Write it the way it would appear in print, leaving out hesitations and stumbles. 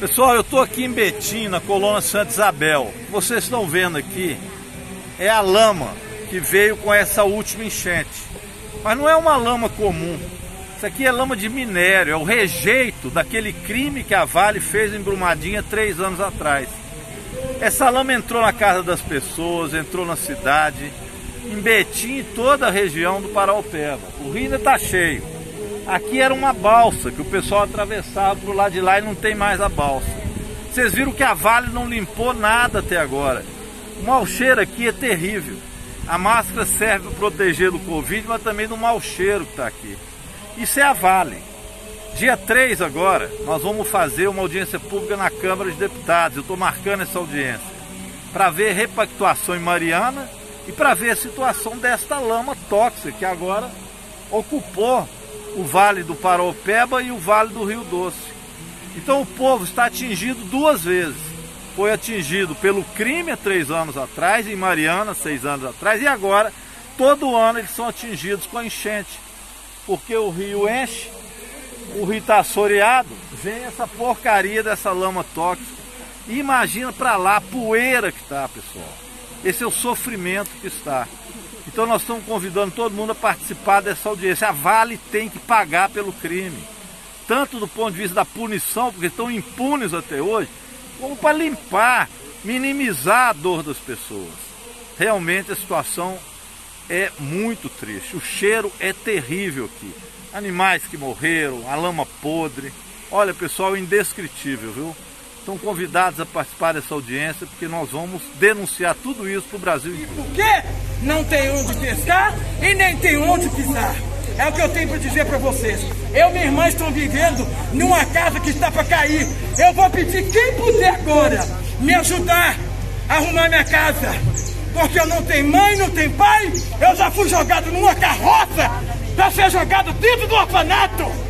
Pessoal, eu estou aqui em Betim, na Colônia Santa Isabel. Vocês estão vendo aqui, é a lama que veio com essa última enchente. Mas não é uma lama comum. Isso aqui é lama de minério, é o rejeito daquele crime que a Vale fez em Brumadinha 3 anos atrás. Essa lama entrou na casa das pessoas, entrou na cidade, em Betim e toda a região do Paraopeba. O rio ainda está cheio. Aqui era uma balsa que o pessoal atravessava para o lado de lá e não tem mais a balsa. Vocês viram que a Vale não limpou nada até agora. O mau cheiro aqui é terrível. A máscara serve para proteger do Covid, mas também do mau cheiro que está aqui. Isso é a Vale. Dia 3 agora, nós vamos fazer uma audiência pública na Câmara dos Deputados. Eu estou marcando essa audiência para ver repactuação em Mariana e para ver a situação desta lama tóxica que agora ocupou o Vale do Paraopeba e o Vale do Rio Doce. Então o povo está atingido 2 vezes. Foi atingido pelo crime há 3 anos atrás, em Mariana 6 anos atrás, e agora todo ano eles são atingidos com a enchente, porque o rio enche, o rio está assoreado, vem essa porcaria dessa lama tóxica. E imagina para lá a poeira que está, pessoal. Esse é o sofrimento que está. Então nós estamos convidando todo mundo a participar dessa audiência. A Vale tem que pagar pelo crime, tanto do ponto de vista da punição, porque estão impunes até hoje, como para limpar, minimizar a dor das pessoas. Realmente a situação é muito triste, o cheiro é terrível aqui. Animais que morreram, a lama podre, olha pessoal, indescritível, viu? Estão convidados a participar dessa audiência, porque nós vamos denunciar tudo isso para o Brasil. E por que não tem onde pescar e nem tem onde pisar? É o que eu tenho para dizer para vocês. Eu e minha irmã estão vivendo numa casa que está para cair. Eu vou pedir quem puder agora me ajudar a arrumar minha casa. Porque eu não tenho mãe, não tenho pai. Eu já fui jogado numa carroça para ser jogado dentro do orfanato.